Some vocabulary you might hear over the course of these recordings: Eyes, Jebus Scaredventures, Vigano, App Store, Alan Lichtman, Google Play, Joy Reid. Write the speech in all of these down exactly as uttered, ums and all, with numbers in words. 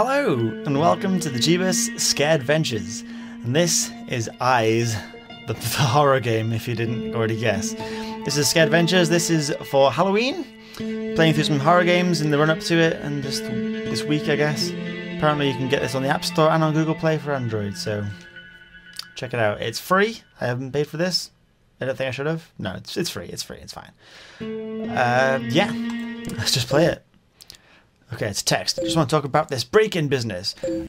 Hello and welcome to the Jebus Scaredventures, and this is Eyes, the, the horror game if you didn't already guess. This is Scaredventures, this is for Halloween, playing through some horror games in the run up to it and just this week I guess. Apparently you can get this on the App Store and on Google Play for Android, so check it out. It's free, I haven't paid for this, I don't think I should have. No, it's, it's free, it's free, it's fine. Uh, yeah, let's just play it. Okay, it's text. I just want to talk about this break-in business. I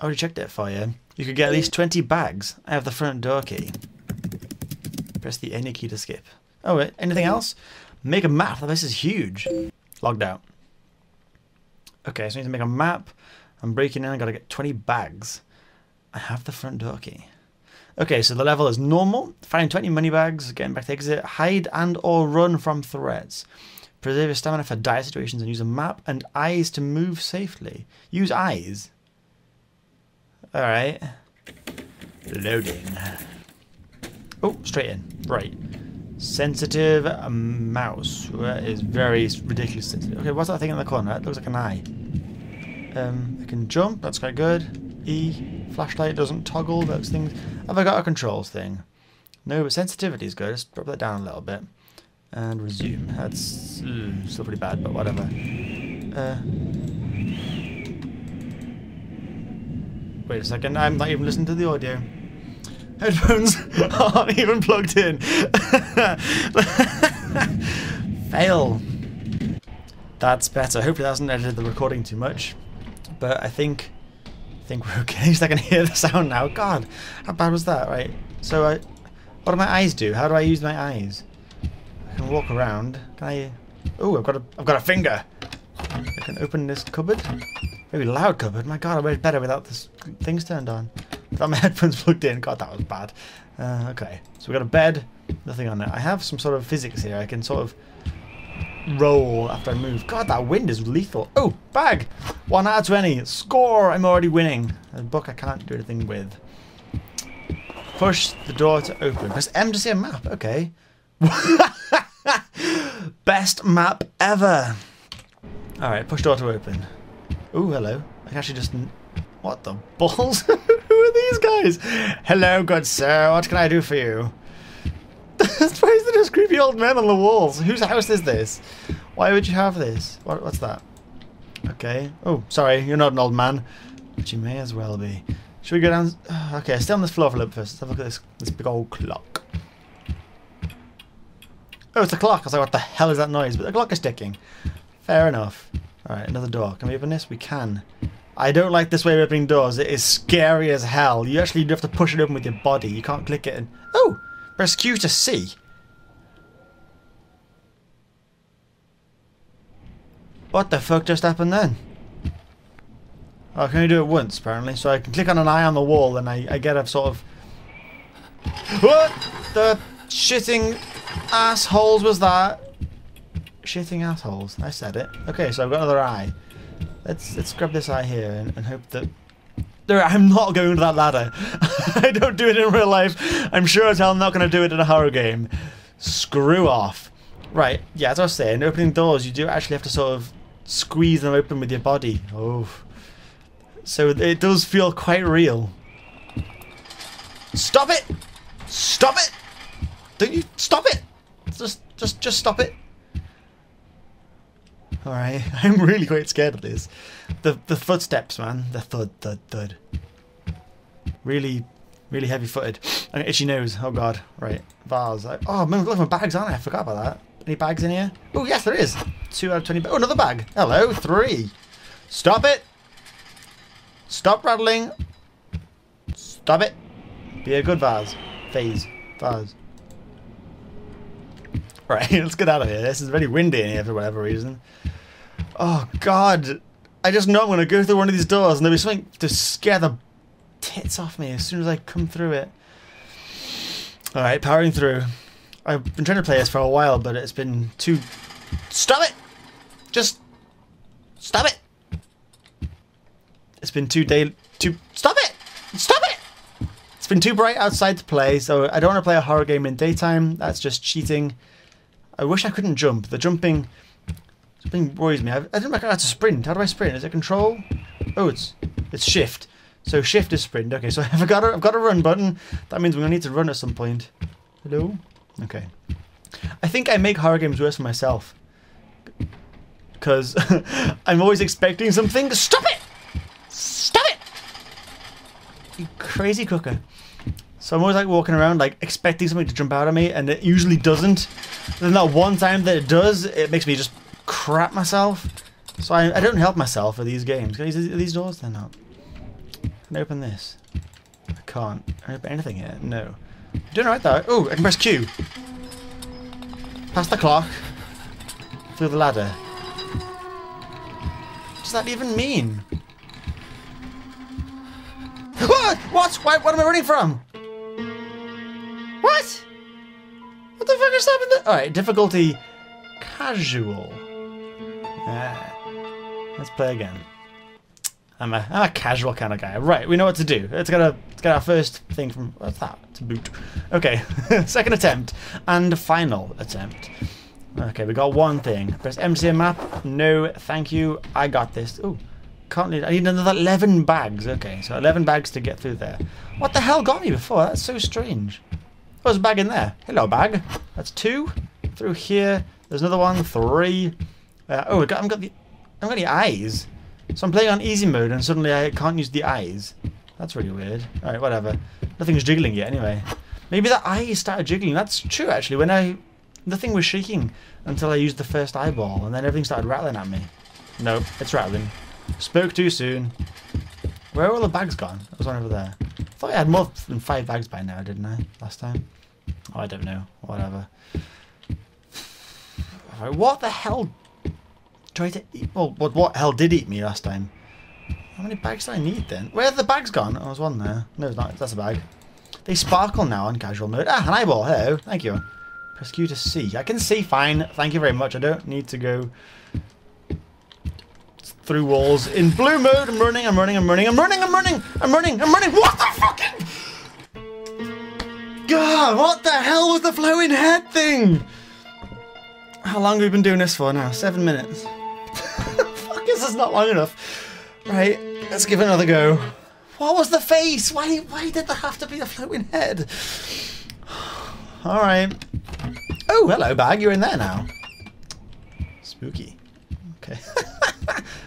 already checked it for you. You could get at least twenty bags. I have the front door key. Press the any key to skip. Oh wait, anything else? Make a map. This is huge. Logged out. Okay, so I need to make a map. I'm breaking in. I gotta get twenty bags. I have the front door key. Okay, so the level is normal. Find twenty money bags. Getting back to exit. Hide and or run from threats. Preserve your stamina for dire situations and use a map and eyes to move safely. Use eyes. Alright. Loading. Oh, straight in. Right. Sensitive mouse. That is very ridiculous sensitive. Okay, what's that thing in the corner? It looks like an eye. Um, I can jump. That's quite good. E. Flashlight doesn't toggle. Those things. Have I got a controls thing? No, but sensitivity is good. Let's drop that down a little bit. And resume. That's mm, still pretty bad, but whatever. Uh, wait a second, I'm not even listening to the audio. Headphones aren't even plugged in. Fail. That's better. Hopefully that hasn't edited the recording too much. But I think I think we're okay. At least I can hear the sound now. God, how bad was that, right? So I, what do my eyes do? How do I use my eyes? I can walk around. Can I? Oh, I've got a, I've got a finger. I can open this cupboard. Maybe loud cupboard. My God, I wear better without this things turned on. Without my headphones plugged in. God, that was bad. Uh, okay, so we got a bed. Nothing on it. I have some sort of physics here. I can sort of roll after I move. God, that wind is lethal. Oh, bag. One out of twenty. Score. I'm already winning. A book I can't do anything with. Push the door to open. Press M to see a map. Okay. Best map ever. All right, push door to open. Oh, hello. I can actually just. What the balls? Who are these guys? Hello, good sir. What can I do for you? Why is there just creepy old men on the walls? Whose house is this? Why would you have this? What, what's that? Okay. Oh, sorry. You're not an old man, but you may as well be. Should we go down? Okay, stay on this floor for a little bit first. Let's have a look at this this big old clock. Oh, it's a clock. I was like, what the hell is that noise? But the clock is ticking. Fair enough. Alright, another door. Can we open this? We can. I don't like this way of opening doors. It is scary as hell. You actually do have to push it open with your body. You can't click it and... Oh! Press Q to C. What the fuck just happened then? Oh, I can only do it once, apparently. So I can click on an eye on the wall and I, I get a sort of... What the shitting... assholes was that? Shitting assholes. I said it. Okay, so I've got another eye. Let's let's grab this eye here and, and hope that... No, I'm not going to that ladder. I don't do it in real life. I'm sure as hell I'm not going to do it in a horror game. Screw off. Right, yeah, as I was saying, opening doors, you do actually have to sort of squeeze them open with your body. Oh. So it does feel quite real. Stop it! Stop it! Don't you... Stop it! Just, just, just stop it. All right, I'm really quite scared of this. The, the footsteps, man. The thud, thud, thud. Really, really heavy-footed. An itchy nose. Oh God. Right. Vase. I, oh, man, look at my bags, aren't I? I forgot about that. Any bags in here? Oh yes, there is. Two out of twenty. Oh, another bag. Hello, three. Stop it. Stop rattling. Stop it. Be a good vase. Phase. Vase. Right, let's get out of here. This is really windy in here for whatever reason. Oh, God. I just know I'm going to go through one of these doors and there'll be something to scare the tits off me as soon as I come through it. Alright, powering through. I've been trying to play this for a while, but it's been too... Stop it! Just... Stop it! It's been too day... Too... Stop it! Stop it! It's been too bright outside to play, so I don't want to play a horror game in daytime. That's just cheating. I wish I couldn't jump. The jumping, jumping worries me. I, I didn't reckon how to sprint. How do I sprint? Is it control? Oh, it's it's shift. So shift is sprint. Okay, so I've got a, I've got a run button. That means we're gonna need to run at some point. Hello? Okay. I think I make horror games worse for myself. Because I'm always expecting something. Stop it! Stop it! You crazy cooker. So I'm always like walking around like expecting something to jump out at me, and it usually doesn't. Then that one time that it does, it makes me just crap myself. So I, I don't help myself with these games. Are these, are these doors? They're not. Can I open this? I can't. Can I open anything here? No. I'm doing alright though. Oh, I can press Q. Past the clock. Through the ladder. What does that even mean? What? What? Why, what am I running from? What? What the fuck is happening? Alright, difficulty casual. Ah, let's play again. I'm a, I'm a casual kind of guy. Right, we know what to do. Let's get, a, let's get our first thing from... What's that? It's a boot. Okay, second attempt. And final attempt. Okay, we got one thing. Press M C map. No, thank you. I got this. Ooh, can't need... I need another eleven bags. Okay, so eleven bags to get through there. What the hell got me before? That's so strange. Oh, there's a bag in there. Hello, bag. That's two. Through here. There's another one. Three. Uh, oh, I haven't got the... I haven't got the eyes. So I'm playing on easy mode and suddenly I can't use the eyes. That's really weird. Alright, whatever. Nothing's jiggling yet anyway. Maybe the eyes started jiggling. That's true actually. When I... Nothing was shaking until I used the first eyeball and then everything started rattling at me. No, it's rattling. Spoke too soon. Where are all the bags gone? There was one over there. I thought I had more than five bags by now, didn't I? Last time? Oh, I don't know. Whatever. Alright, what the hell... Try to eat. Well, what, what hell did eat me last time? How many bags do I need then? Where have the bags gone? Oh, there's one there. No, it's not. That's a bag. They sparkle now on casual mode. Ah, an eyeball. Hello. Thank you. Press Q to see. I can see fine. Thank you very much. I don't need to go through walls in blue mode. I'm running. I'm running. I'm running. I'm running. I'm running. I'm running. I'm running. What the fucking? God, what the hell was the flowing head thing? How long have we been doing this for now? Seven minutes. This is not long enough. Right, let's give it another go. What was the face? Why, why did there have to be a floating head? Alright. Oh, hello, bag. You're in there now. Spooky. Okay.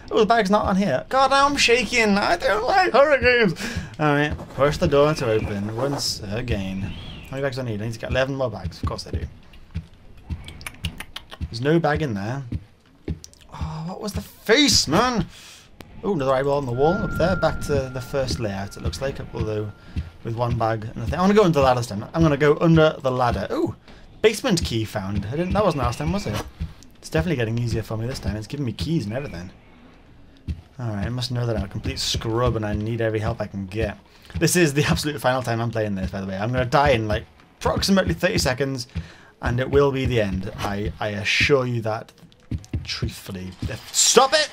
Oh, the bag's not on here. God, now I'm shaking. I don't like horror games. Alright, push the door to open once again. How many bags do I need? I need to get eleven more bags. Of course I do. There's no bag in there. Oh, what was the face, man? Oh, another eyeball on the wall up there. Back to the first layout, it looks like. Although, with one bag and nothing. I'm going to go under the ladder stem. I'm going to go under the ladder. Oh, basement key found. I didn't, that wasn't last time, was it? It's definitely getting easier for me this time. It's giving me keys and everything. Alright, I must know that I'm a complete scrub and I need every help I can get. This is the absolute final time I'm playing this, by the way. I'm going to die in, like, approximately thirty seconds. And it will be the end. I, I assure you that. Truthfully. Stop it!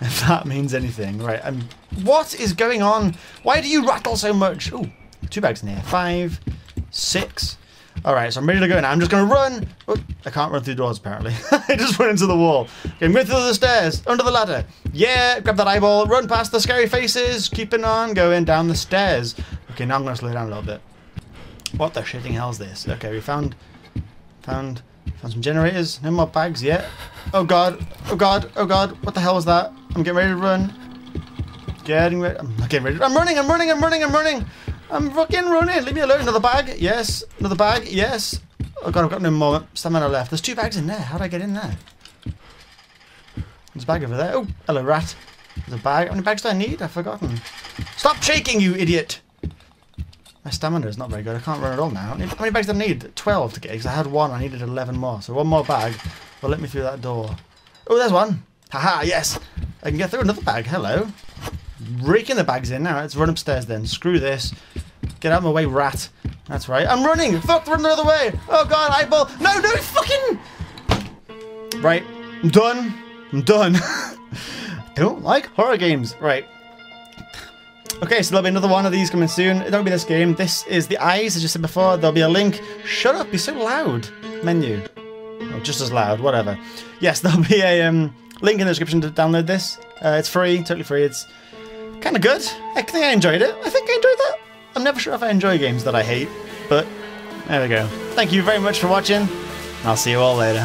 If that means anything. Right, I'm... What is going on? Why do you rattle so much? Ooh, two bags in here. Five. Six. Alright, so I'm ready to go now. I'm just going to run. Oh, I can't run through doors, apparently. I just went into the wall. Okay, I'm going through the stairs. Under the ladder. Yeah, grab that eyeball. Run past the scary faces. Keeping on going down the stairs. Okay, now I'm going to slow down a little bit. What the shitting hell's this? Okay, we found... Found, found some generators. No more bags yet. Oh god. Oh god. Oh god. What the hell was that? I'm getting ready to run. Getting ready. I'm not getting ready. I'm running. I'm running. I'm running. I'm running. I'm fucking running. Leave me alone. Another bag. Yes. Another bag. Yes. Oh god. I've got no more stamina left. There's two bags in there. How did I get in there? There's a bag over there. Oh, hello rat. There's a bag. How many bags do I need? I've forgotten. Stop shaking, you idiot. My stamina is not very good. I can't run at all now. How many bags do I need? twelve to get, because I had one. I needed eleven more. So one more bag will let me through that door. Oh, there's one. Haha, yes. I can get through another bag. Hello. Raking the bags in now. Let's run upstairs then. Screw this. Get out of my way, rat. That's right. I'm running. Fuck, run the other way. Oh, God, eyeball. No, no, fucking. Right. I'm done. I'm done. I don't like horror games. Right. Okay, so there'll be another one of these coming soon. It won't be this game. This is the Eyes, as you said before. There'll be a link. Shut up, you're so loud. Menu. Oh, just as loud, whatever. Yes, there'll be a um, link in the description to download this. Uh, it's free, totally free. It's kind of good. I think I enjoyed it. I think I enjoyed that. I'm never sure if I enjoy games that I hate, but there we go. Thank you very much for watching, and I'll see you all later.